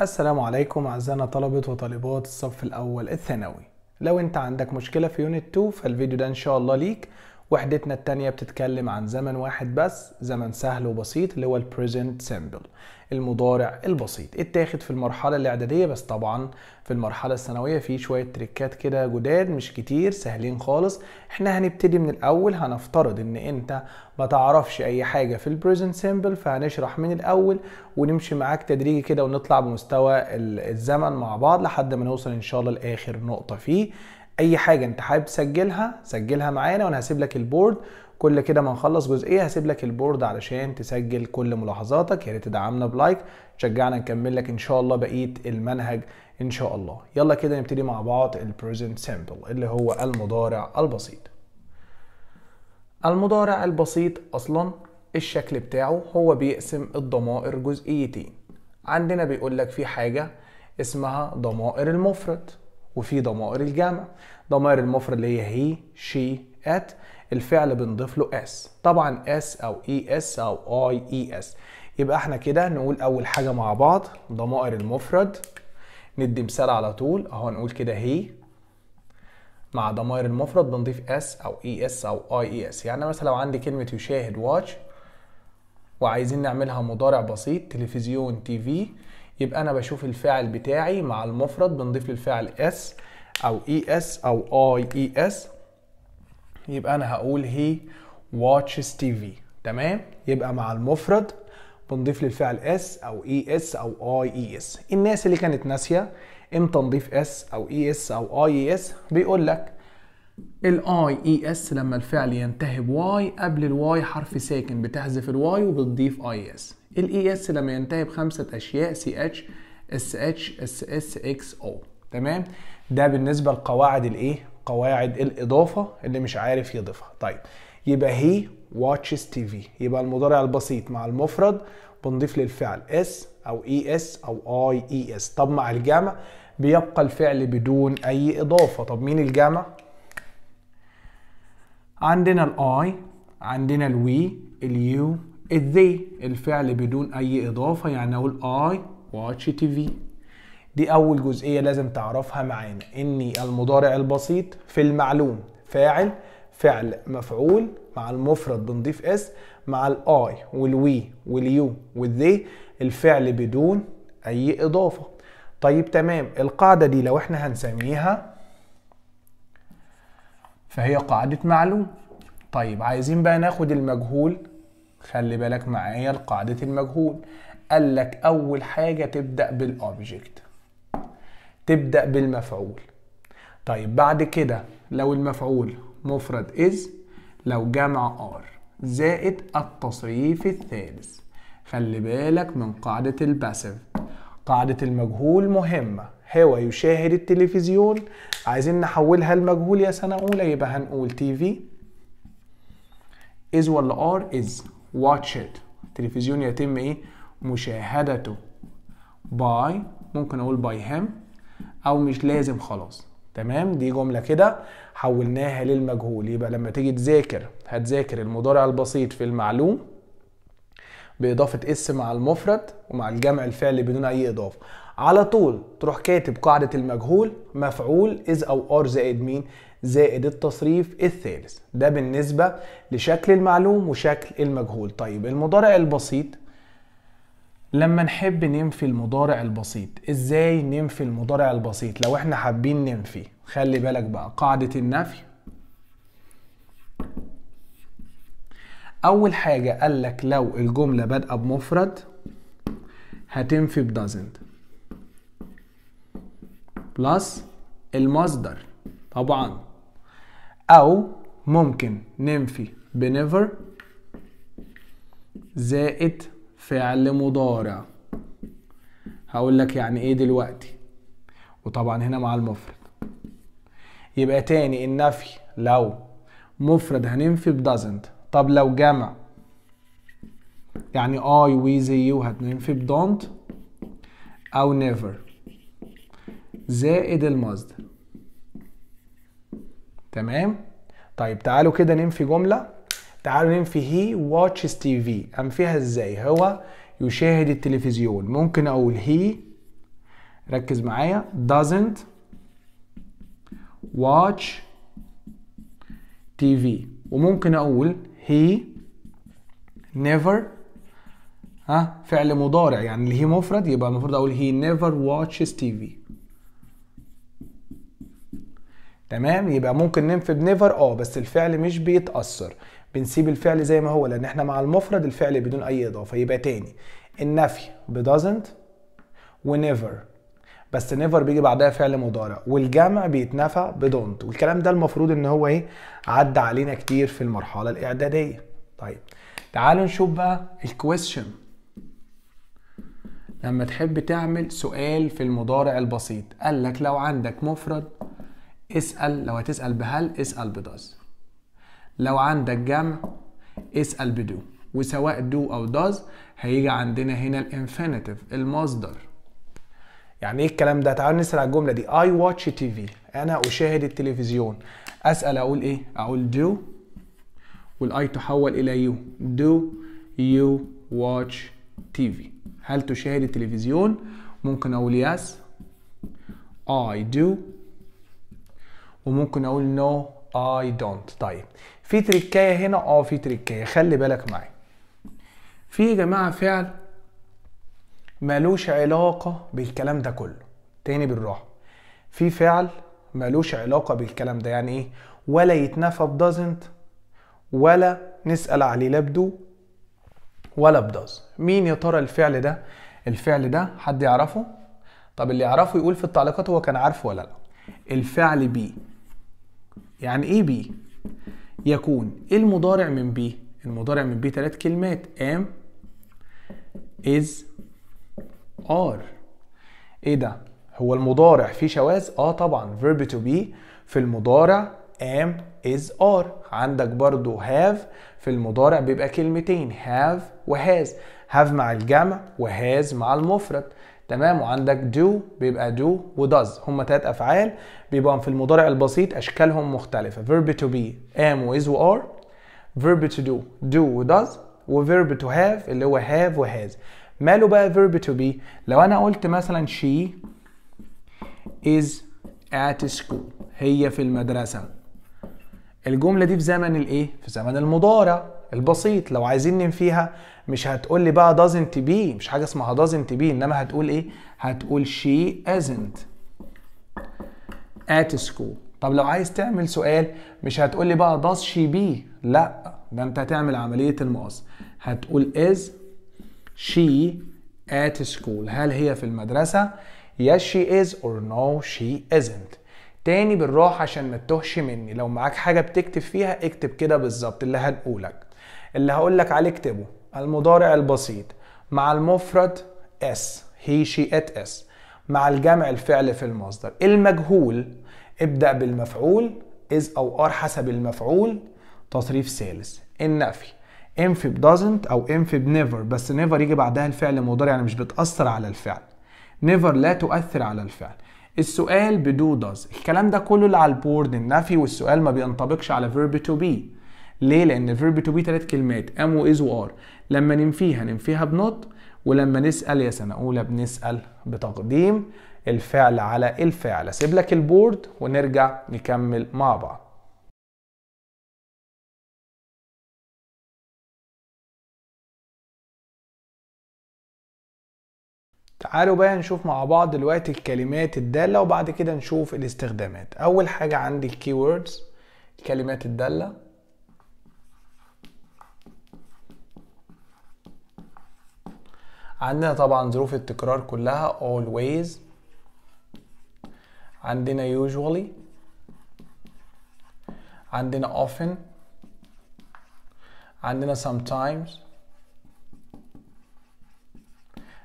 السلام عليكم أعزائنا طلبة وطالبات الصف الأول الثانوي. لو أنت عندك مشكلة في يونت 2 فالفيديو ده إن شاء الله ليك. وحدتنا التانية بتتكلم عن زمن واحد بس، زمن سهل وبسيط اللي هو البريزنت سيمبل، المضارع البسيط، اتاخد في المرحلة الإعدادية، بس طبعا في المرحلة الثانوية في شوية تريكات كده جداد مش كتير، سهلين خالص. احنا هنبتدي من الأول، هنفترض إن أنت ما تعرفش أي حاجة في البريزنت سيمبل، فهنشرح من الأول ونمشي معاك تدريجي كده ونطلع بمستوى الزمن مع بعض لحد ما نوصل إن شاء الله لآخر نقطة فيه. اي حاجه انت حابب تسجلها سجلها معانا، وانا هسيب لك البورد كل كده ما نخلص جزئيه، هسيب لك البورد علشان تسجل كل ملاحظاتك. يا ريت تدعمنا بلايك، تشجعنا نكمل لك ان شاء الله بقيه المنهج ان شاء الله. يلا كده نبتدي مع بعض البريزنت سيمبل اللي هو المضارع البسيط. المضارع البسيط اصلا الشكل بتاعه هو بيقسم الضمائر جزئيتين. عندنا بيقول لك في حاجه اسمها ضمائر المفرد وفي ضمائر الجمع. ضمائر المفرد اللي هي she at، الفعل بنضيف له s، طبعا s او es او ies. يبقى احنا كده نقول اول حاجه مع بعض ضمائر المفرد، ندي مثال على طول اهو، نقول كده هي مع ضمائر المفرد بنضيف s او es او ies. يعني مثلا لو عندي كلمه يشاهد واتش وعايزين نعملها مضارع بسيط تلفزيون TV، يبقى انا بشوف الفاعل بتاعي مع المفرد بنضيف للفاعل اس او اي اس او اي اي اس، يبقى انا هقول هي واتشز تي في. تمام، يبقى مع المفرد بنضيف للفاعل اس او اي اس او اي اي اس. الناس اللي كانت ناسيه امتى نضيف اس او اي اس او اي اي اس، بيقول لك الاي اي اس لما الفعل ينتهي بواي، قبل الواي حرف ساكن بتحذف الواي وبتضيف اي اس. الاي اس لما ينتهي بخمسه اشياء سي اتش اس اتش اس اس اكس او. تمام، ده بالنسبه لقواعد الايه، قواعد الاضافه اللي مش عارف يضيفها. طيب يبقى هي واتشز تي في، يبقى المضارع البسيط مع المفرد بنضيف للفعل اس او اي اس او اي اي اس. طب مع الجمع بيبقى الفعل بدون اي اضافه. طب مين الجمع؟ عندنا الاي، عندنا الوي، اليو، الذي، الفعل بدون اي اضافه، يعني اقول اي واتش تي في. دي اول جزئيه لازم تعرفها معانا، ان المضارع البسيط في المعلوم فاعل، فعل مفعول، مع المفرد بنضيف اس، مع الاي والوي واليو والذي الفعل بدون اي اضافه. طيب تمام، القاعده دي لو احنا هنسميها فهي قاعده معلوم. طيب عايزين بقى ناخد المجهول، خلي بالك معايا لقاعدة المجهول. قال لك أول حاجة تبدأ بالأوبجكت، تبدأ بالمفعول. طيب بعد كده لو المفعول مفرد إز، لو جمع آر، زائد التصريف الثالث. خلي بالك من قاعدة الباسيف، قاعدة المجهول مهمة. هو يشاهد التلفزيون، عايزين نحولها لمجهول يا سنة أولى، يبقى هنقول تي في إز ولا آر؟ إز. watch it، تلفزيون يتم ايه مشاهدته، by، ممكن اقول by him او مش لازم خلاص. تمام، دي جملة كده حولناها للمجهول. يبقى لما تيجي تذاكر هتذاكر المضارع البسيط في المعلوم باضافة اس مع المفرد ومع الجمع الفعل بدون اي اضافة. على طول تروح كاتب قاعدة المجهول، مفعول is او are زائد مين؟ زائد التصريف الثالث. ده بالنسبة لشكل المعلوم وشكل المجهول. طيب المضارع البسيط لما نحب ننفي المضارع البسيط، ازاي ننفي المضارع البسيط؟ لو احنا حابين ننفي، خلي بالك بقى قاعدة النفي. اول حاجة قال لك لو الجملة بادئة بمفرد هتنفي ب doesn't بلس المصدر طبعا، او ممكن ننفي بنيفر زائد فعل مضارع. هقول لك يعني ايه دلوقتي، وطبعا هنا مع المفرد. يبقى تاني النفي لو مفرد هننفي بدازنت. طب لو جمع يعني اي وي زي يو هننفي بدونت او نيفر زائد المصدر. تمام، طيب تعالوا كده ننفي جملة، تعالوا ننفي هي واتشز تي في. انفيها ازاي؟ هو يشاهد التلفزيون، ممكن اقول هي ركز معايا doesn't watch TV. وممكن اقول he never فعل مضارع يعني اللي هي مفرد يبقى المفروض اقول he never watches TV. تمام يبقى ممكن ننفي never بس الفعل مش بيتأثر، بنسيب الفعل زي ما هو لان احنا مع المفرد الفعل بدون اي اضافه. يبقى تاني النفي ب doesn't و never، بس never بيجي بعدها فعل مضارع والجمع بيتنفى ب don't، والكلام ده المفروض ان هو ايه عدى علينا كتير في المرحله الاعداديه. طيب تعالوا نشوف بقى الكويستشن لما تحب تعمل سؤال في المضارع البسيط. قال لك لو عندك مفرد اسال، لو هتسال بهل اسال بداز، لو عندك جمع اسال بدو، وسواء دو او داز هيجي عندنا هنا الانفينيتيف المصدر. يعني ايه الكلام ده؟ تعالوا نسال على الجمله دي I watch TV، انا اشاهد التلفزيون. اسال اقول ايه؟ اقول do والاي تحول الى you. do you watch TV؟ هل تشاهد التلفزيون؟ ممكن اقول yes I do، وممكن اقول no I don't. طيب في تريكايه هنا، في تريكايه خلي بالك معايا. في يا جماعه فعل مالوش علاقه بالكلام ده كله، تاني بالراحه. في فعل مالوش علاقه بالكلام ده، يعني ايه؟ ولا يتنفى ب doesn't ولا نسال عليه لا بدو ولا بداز. مين يا ترى الفعل ده؟ الفعل ده حد يعرفه؟ طب اللي يعرفه يقول في التعليقات هو كان عارفه ولا لا. الفعل بي. يعني ايه بي؟ يكون. ايه المضارع من بي؟ المضارع من بي ثلاث كلمات ام از ار. ايه ده؟ هو المضارع فيه شواذ؟ طبعا verb to be في المضارع am is are. عندك برضو have في المضارع بيبقى كلمتين have وhas، have مع الجمع وhas مع المفرد. تمام. وعندك do بيبقى do وdoes، هما تلات افعال بيبقى في المضارع البسيط اشكالهم مختلفه. verb to be am وis وare، verb to do do وdoes، وverb to have اللي هو have وhas. ماله بقى verb to be؟ لو انا قلت مثلا she is at school، هي في المدرسه. الجمله دي في زمن الايه؟ في زمن المضارع البسيط. لو عايزين ننفيها مش هتقول لي بقى doesn't be، مش حاجه اسمها doesn't be، انما هتقول ايه؟ هتقول she isn't at school. طب لو عايز تعمل سؤال مش هتقول لي بقى does she be، لا ده انت هتعمل عمليه المقاس، هتقول is she at school، هل هي في المدرسه؟ yes she is or no she isn't. تاني بالراحه عشان ما تتوهش مني، لو معاك حاجه بتكتب فيها اكتب كده بالظبط اللي هنقولك، اللي هقولك عليه اكتبه. المضارع البسيط مع المفرد اس، هي شي ات اس، مع الجمع الفعل في المصدر. المجهول ابدأ بالمفعول از او ار حسب المفعول تصريف ثالث. النفي انفي بدازنت او انفي بنيفر، بس نيفر يجي بعدها الفعل المضارع يعني مش بتأثر على الفعل، نيفر لا تؤثر على الفعل. السؤال بدو داز، الكلام ده كله اللي على البورد النفي والسؤال ما بينطبقش على verb to be. ليه؟ لأن verb to be ثلاث كلمات am و is و are، لما ننفيها بنوت، ولما نسأل يا سنة أولى بنسأل بتقديم الفعل على الفاعل. أسيب لك البورد ونرجع نكمل مع بعض. تعالوا بقى نشوف مع بعض دلوقتي الكلمات الدالة وبعد كده نشوف الاستخدامات. أول حاجة عندي keywords، الكلمات الدالة. عندنا طبعا ظروف التكرار كلها always، عندنا usually، عندنا often، عندنا sometimes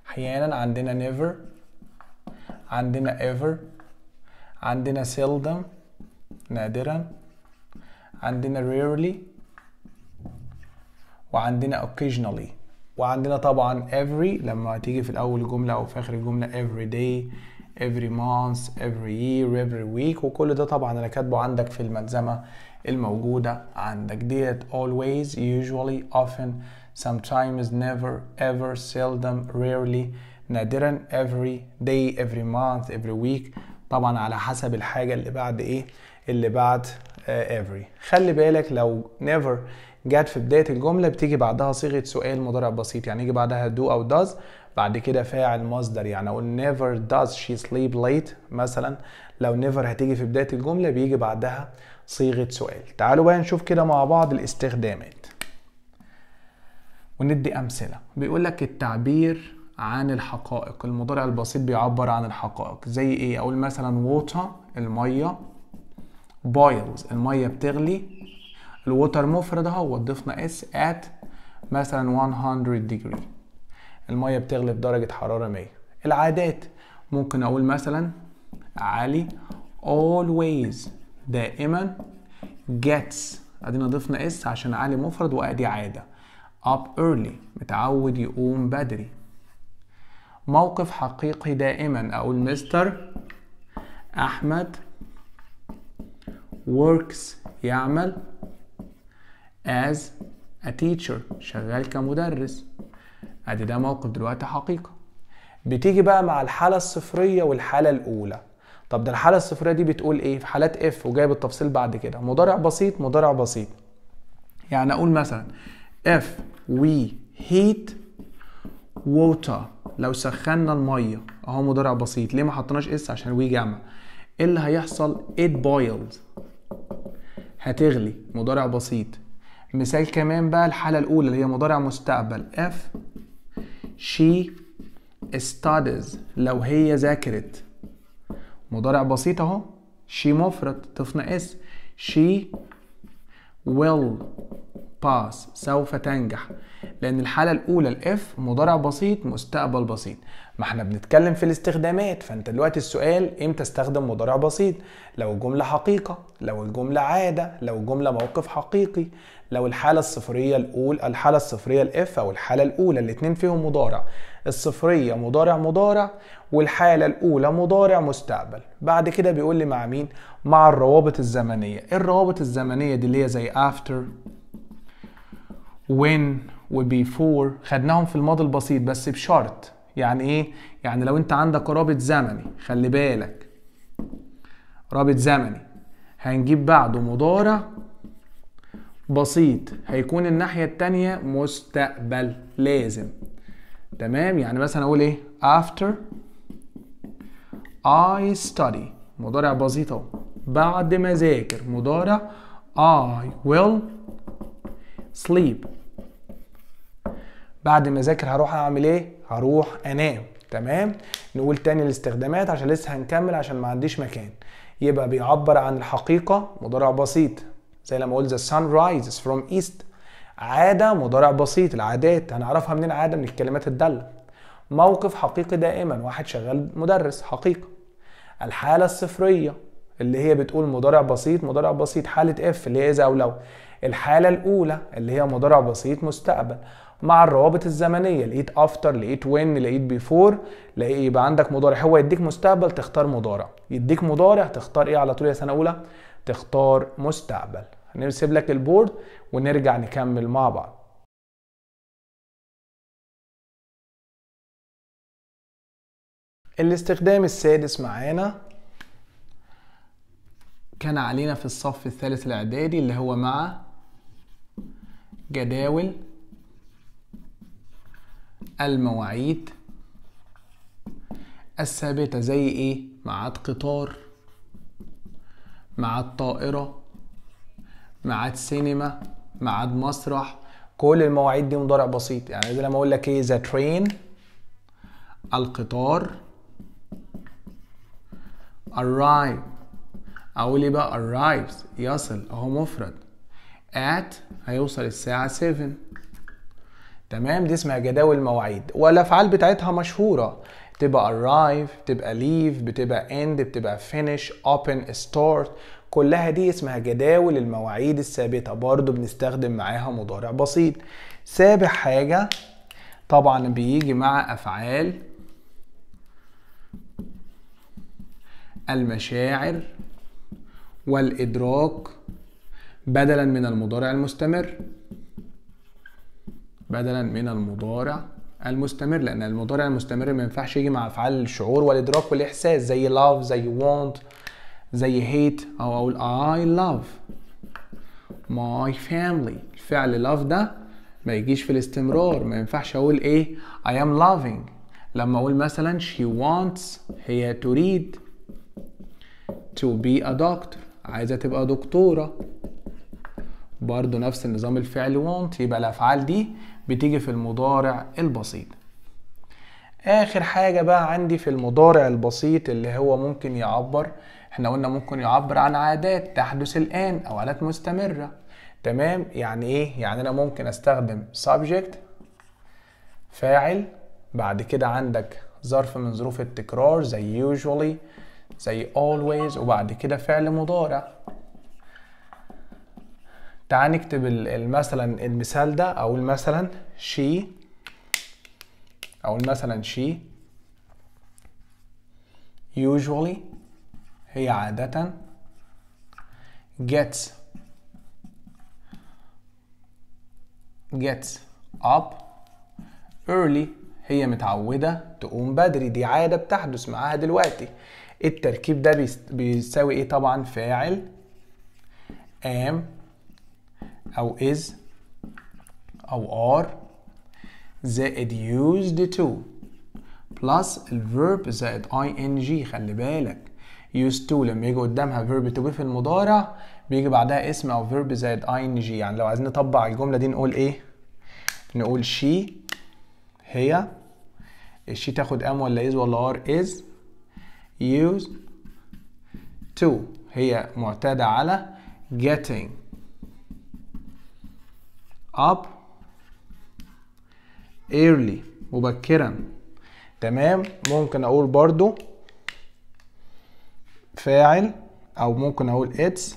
احيانا، عندنا never، عندنا ever، عندنا seldom نادرا، عندنا rarely، وعندنا occasionally، وعندنا طبعا every لما تيجي في الاول الجمله او في اخر الجمله، every day، every month، every year، every week. وكل ده طبعا انا كاتبه عندك في الملزمه الموجوده عندك ديت always usually often sometimes never ever seldom rarely نادرا every day every month every week، طبعا على حسب الحاجة اللي بعد ايه اللي بعد every. خلي بالك لو never جت في بداية الجملة بتيجي بعدها صيغة سؤال مضارع بسيط، يعني يجي بعدها do أو does، بعد كده فاعل مصدر. يعني أقول never does she sleep late مثلا، لو never هتيجي في بداية الجملة بيجي بعدها صيغة سؤال. تعالوا بقى نشوف كده مع بعض الاستخدامات وندي أمثلة. بيقول لك التعبير عن الحقائق، المضارع البسيط بيعبر عن الحقائق زي إيه؟ أقول مثلا water المية، boils المية بتغلي، الووتر مفرد اهو ضفنا اس، ات مثلا 100 degree الميه بتغلي بدرجه حراره 100. العادات ممكن اقول مثلا علي always دائما gets، ادينا ضفنا اس عشان علي مفرد وادي عاده، up early متعود يقوم بدري. موقف حقيقي دائما اقول مستر احمد works يعمل as a teacher شغال كمدرس، ادي ده موقف دلوقتي حقيقة. بتيجي بقى مع الحالة الصفرية والحالة الأولى. طب ده الحالة الصفرية دي بتقول إيه؟ في حالات إف وجايب التفصيل بعد كده، مضارع بسيط مضارع بسيط. يعني أقول مثلا if we heat water لو سخنا المية أهو مضارع بسيط، ليه ما حطناش اس عشان وي جمع؟ إيه اللي هيحصل؟ it boils هتغلي مضارع بسيط. مثال كمان بقى الحالة الأولى اللي هي مضارع مستقبل if she studies لو هي ذاكرت مضارع بسيط اهو، she مفرد ضفنا اس، she will pass سوف تنجح، لأن الحالة الأولى الاف مضارع بسيط مستقبل بسيط. ما احنا بنتكلم في الاستخدامات، فانت دلوقتي السؤال امتى استخدم مضارع بسيط؟ لو الجملة حقيقة، لو الجملة عادة، لو الجملة موقف حقيقي، لو الحالة الصفرية الأولى الحالة الصفرية الاف أو الحالة الأولى الاتنين فيهم مضارع، الصفرية مضارع مضارع والحالة الأولى مضارع مستقبل. بعد كده بيقول لي مع مين؟ مع الروابط الزمنية. الروابط الزمنية دي اللي هي زي after when وبيفور، خدناهم في الماضي البسيط بس بشرط. يعني ايه؟ يعني لو انت عندك رابط زمني، خلي بالك رابط زمني هنجيب بعده مضارع بسيط هيكون الناحية التانية مستقبل لازم، تمام؟ يعني مثلا اقول ايه؟ after I study مضارع بسيط اهو، بعد ما اذاكر مضارع I will sleep بعد ما اذاكر هروح اعمل ايه؟ هروح انام، تمام؟ نقول تاني الاستخدامات عشان لسه هنكمل عشان ما عنديش مكان. يبقى بيعبر عن الحقيقة مضارع بسيط زي لما اقول the sun rises from east، عادة مضارع بسيط، العادات هنعرفها منين عادة؟ من الكلمات الدالة. موقف حقيقي دائما، واحد شغال مدرس حقيقة. الحالة الصفرية اللي هي بتقول مضارع بسيط مضارع بسيط، حالة اف اللي هي اذا او لو، الحالة الأولى اللي هي مضارع بسيط مستقبل، مع الروابط الزمنية لقيت افتر لقيت وين لقيت بيفور، لقيت يبقى عندك مضارع، هو يديك مستقبل تختار مضارع، يديك مضارع تختار ايه على طول يا سنة أولى؟ تختار مستقبل. هنسيب لك البورد ونرجع نكمل مع بعض. الاستخدام السادس معانا كان علينا في الصف الثالث الإعدادي اللي هو مع جداول المواعيد الثابتة زي ايه؟ ميعاد قطار، ميعاد طائرة، ميعاد سينما، ميعاد مسرح، كل المواعيد دي مضارع بسيط. يعني زي لما اقول لك ايه؟ ذا train القطار، arrive اقول ايه بقى؟ arrives يصل اهو مفرد، at هيوصل الساعة 7، تمام؟ دي اسمها جداول المواعيد، والافعال بتاعتها مشهوره، تبقى arrive تبقى leave بتبقى end بتبقى finish open start، كلها دي اسمها جداول المواعيد الثابته، برضو بنستخدم معاها مضارع بسيط. سابع حاجه طبعا بيجي مع افعال المشاعر والادراك بدلا من المضارع المستمر المستمر، لان المضارع المستمر ما ينفعش يجي مع افعال الشعور والادراك والاحساس زي love زي want زي hate، او اقول I love my family. الفعل love ده ما يجيش في الاستمرار، ما ينفعش اقول ايه I am loving. لما اقول مثلا she wants، هي تريد to be a doctor، عايزه تبقى دكتوره، برضو نفس النظام الفعل want. يبقى الافعال دي بتيجي في المضارع البسيط. اخر حاجه بقى عندي في المضارع البسيط اللي هو ممكن يعبر، احنا قلنا ممكن يعبر عن عادات تحدث الان او عادات مستمره. تمام، يعني ايه؟ يعني انا ممكن استخدم subject فاعل، بعد كده عندك ظرف من ظروف التكرار زي usually زي always، وبعد كده فعل مضارع. تعال نكتب مثلا المثال ده، اقول مثلا she، اقول مثلا she usually هي عادة gets up early، هي متعودة تقوم بدري، دي عادة بتحدث معاها دلوقتي. التركيب ده بيساوي ايه؟ طبعا فاعل am او is او are زائد used to plus الverb زائد ing. خلي بالك used to لما يجي قدامها verb to be في المضارع بيجي بعدها اسم او verb زائد ing. يعني لو عايزين نطبق الجملة دي نقول ايه؟ نقول she هي، الشي تاخد am ولا is ولا are؟ is used to، هي معتادة على getting up early مبكرا. تمام، ممكن اقول برضو فاعل، او ممكن اقول it's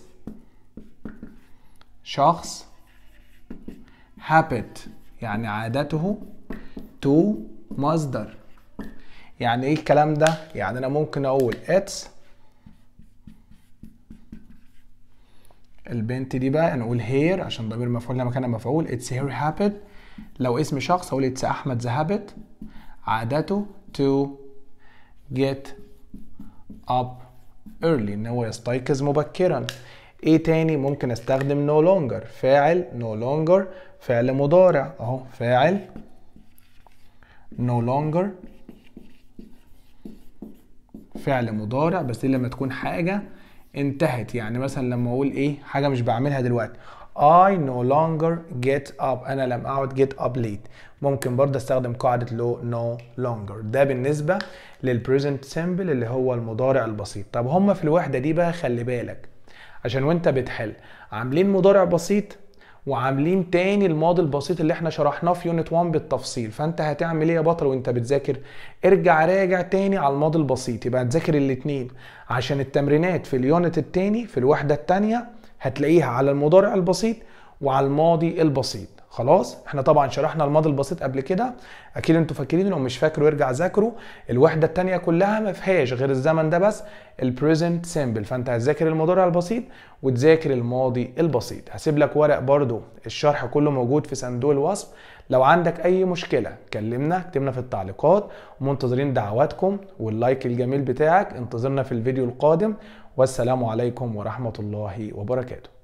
شخص habit يعني عادته to مصدر. يعني ايه الكلام ده؟ يعني انا ممكن اقول it's البنت دي بقى، نقول هير عشان ضمير مفعول مكانها مفعول، it's her habit. لو اسم شخص هقول it's احمد ذهبت عادته to get up early، ان هو يستيقظ مبكرا. ايه تاني؟ ممكن استخدم no longer فاعل، no longer فعل مضارع اهو، فاعل no longer فعل مضارع، بس لما تكون حاجة انتهت. يعني مثلا لما اقول ايه؟ حاجة مش بعملها دلوقتي I no longer get up، انا لم اقعد get up late. ممكن برضه استخدم قاعدة no longer. ده بالنسبة للpresent simple اللي هو المضارع البسيط. طب هما في الوحدة دي بقى خلي بالك، عشان وانت بتحل عاملين مضارع بسيط وعاملين تاني الماضي البسيط اللي احنا شرحناه في يونت 1 بالتفصيل. فانت هتعمل ايه يا بطل وانت بتذاكر؟ ارجع راجع تاني على الماضي البسيط، يبقى هتذاكر الاتنين، عشان التمرينات في اليونت التاني في الوحدة التانية هتلاقيها على المضارع البسيط وعلى الماضي البسيط. خلاص، احنا طبعا شرحنا الماضي البسيط قبل كده، اكيد انتوا فاكرين، لو مش فاكروا ارجع ذاكروا. الوحده الثانيه كلها ما فيهاش غير الزمن ده بس البريزنت سيمبل، فانت هتذاكر المضارع البسيط وتذاكر الماضي البسيط. هسيب لك ورق برده، الشرح كله موجود في صندوق الوصف. لو عندك اي مشكله كلمنا، اكتبنا في التعليقات، ومنتظرين دعواتكم واللايك الجميل بتاعك. انتظرنا في الفيديو القادم، والسلام عليكم ورحمه الله وبركاته.